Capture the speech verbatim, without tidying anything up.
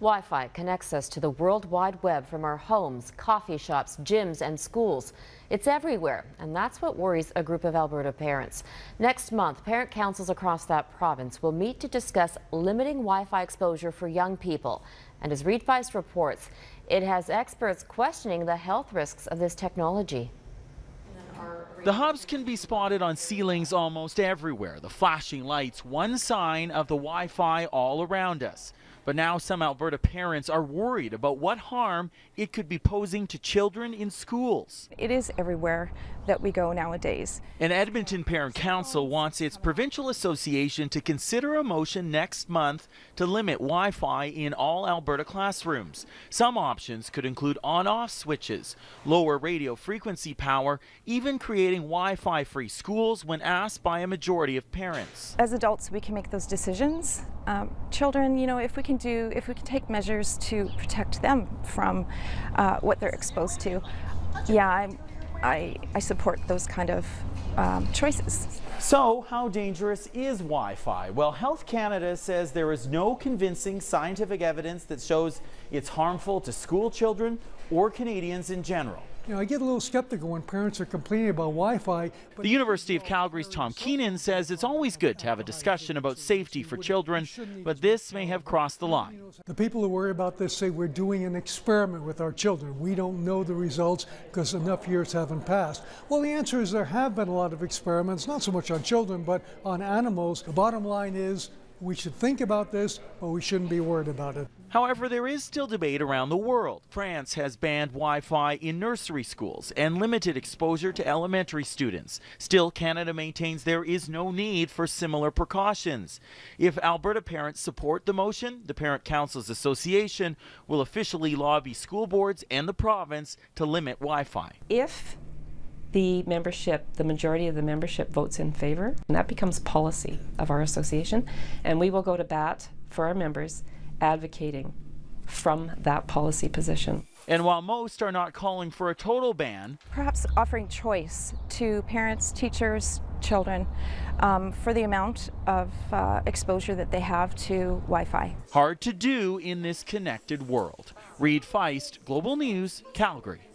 Wi-Fi connects us to the World Wide Web from our homes, coffee shops, gyms and schools. It's everywhere, and that's what worries a group of Alberta parents. Next month, parent councils across that province will meet to discuss limiting Wi-Fi exposure for young people. And as Reid Feist reports, it has experts questioning the health risks of this technology. The hubs can be spotted on ceilings almost everywhere, the flashing lights one sign of the Wi-Fi all around us. But now some Alberta parents are worried about what harm it could be posing to children in schools. It is everywhere that we go nowadays. An Edmonton Parent Council wants its provincial association to consider a motion next month to limit Wi-Fi in all Alberta classrooms. Some options could include on-off switches, lower radio frequency power, even creating Wi-Fi free schools when asked by a majority of parents. As adults, we can make those decisions. Um, children, you know, if we can do, if we can take measures to protect them from uh, what they're exposed to, yeah, I'm, I, I support those kind of um, choices. So how dangerous is Wi-Fi? Well, Health Canada says there is no convincing scientific evidence that shows it's harmful to school children or Canadians in general. You know, I get a little skeptical when parents are complaining about Wi-Fi. The University of Calgary's Tom Keenan says it's always good to have a discussion about safety for children, but this may have crossed the line. The people who worry about this say we're doing an experiment with our children. We don't know the results because enough years haven't passed. Well, the answer is there have been a lot of experiments, not so much on children, but on animals. The bottom line is we should think about this, but we shouldn't be worried about it. However, there is still debate around the world. France has banned Wi-Fi in nursery schools and limited exposure to elementary students. Still, Canada maintains there is no need for similar precautions. If Alberta parents support the motion, the Parent Councils Association will officially lobby school boards and the province to limit Wi-Fi. If the membership, the majority of the membership votes in favor, and that becomes policy of our association, and we will go to bat for our members advocating from that policy position. And while most are not calling for a total ban, perhaps offering choice to parents, teachers, children um, for the amount of uh, exposure that they have to Wi-Fi. Hard to do in this connected world. Reid Feist, Global News, Calgary.